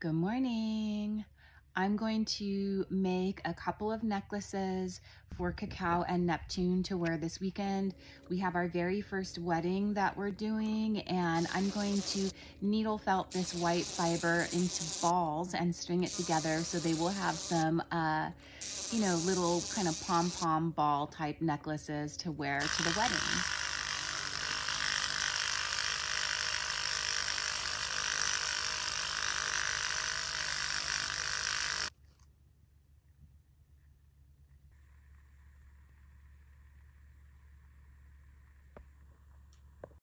Good morning. I'm going to make a couple of necklaces for Cacao and Neptune to wear this weekend. We have our very first wedding that we're doing, and I'm going to needle felt this white fiber into balls and string it together so they will have some, little kind of pom-pom ball type necklaces to wear to the wedding.